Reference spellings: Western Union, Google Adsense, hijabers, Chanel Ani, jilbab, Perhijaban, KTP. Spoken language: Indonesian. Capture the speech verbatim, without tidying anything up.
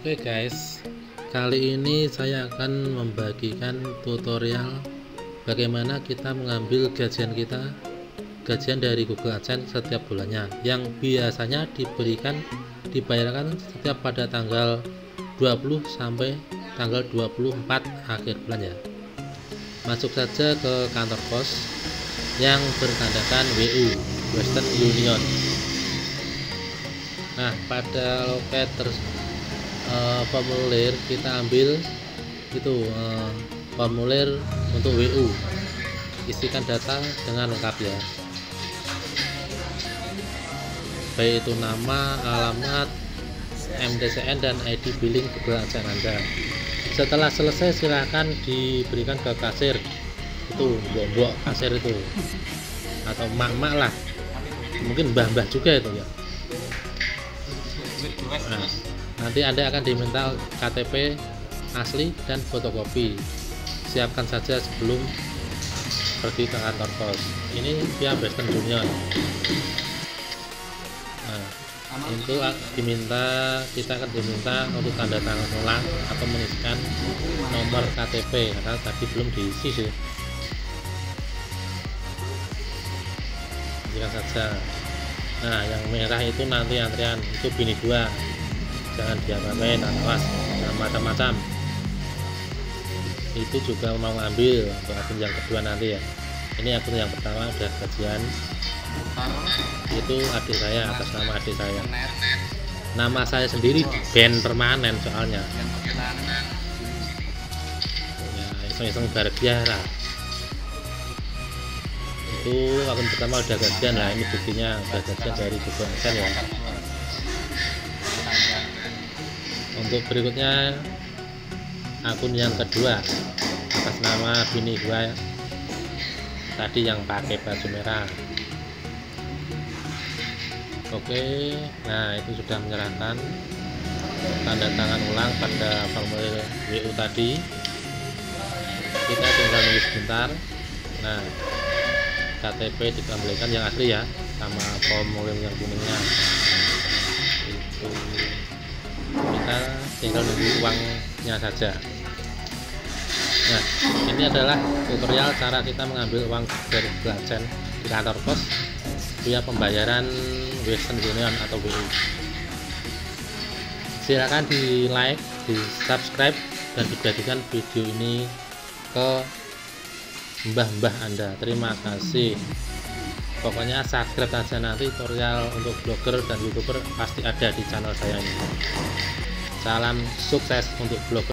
Oke guys, kali ini saya akan membagikan tutorial bagaimana kita mengambil gajian kita gajian dari Google Adsense setiap bulannya, yang biasanya diberikan dibayarkan setiap pada tanggal dua puluh sampai tanggal dua puluh empat akhir bulan ya. Masuk saja ke kantor pos yang bertandakan W U Western Union. Nah, pada loket tersebut Uh, formulir kita ambil itu uh, formulir untuk W U, isikan data dengan lengkap ya, baik itu nama, alamat, M D C N dan I D billing Google Adsense Anda. Setelah selesai silahkan diberikan ke kasir itu, mbok-mbok kasir itu atau mak-mak lah, mungkin mbah-mbah juga itu ya. Nah, nanti Anda akan diminta K T P asli dan fotokopi. Siapkan saja sebelum pergi ke kantor pos. Ini via Western Union. Nah, itu diminta kita akan diminta untuk tanda tangan ulang atau mengisikan nomor K T P karena tadi belum diisi sih. Silakan saja. Nah, yang merah itu nanti antrian, itu bini dua. Jangan diapain, awas, dan macam-macam. Itu juga mau ngambil untuk akun yang kedua nanti ya. Ini akun yang pertama udah gajian. Itu adik saya, atas nama adik saya. Nama saya sendiri ban permanen soalnya. Ya, iseng-iseng berbiara. Itu akun pertama udah gajian lah. Ini buktinya udah gajian dari Google Adsense ya. Untuk berikutnya akun yang kedua atas nama bini gua tadi yang pakai baju merah. Oke, nah itu sudah menyerahkan tanda tangan ulang pada formulir W U tadi. Kita tinggal nulis sebentar. Nah, K T P ditampilkan yang asli ya, sama formulir yang kuningnya. Itu kita tinggal nunggu uangnya saja. Nah, ini adalah tutorial cara kita mengambil uang dari Google Adsense di kantor pos via pembayaran Western Union atau W U. Silakan di like, di subscribe dan dibagikan video ini ke mbah-mbah Anda. Terima kasih. Pokoknya subscribe aja, nanti tutorial untuk blogger dan youtuber pasti ada di channel saya ini. Salam sukses untuk blogger.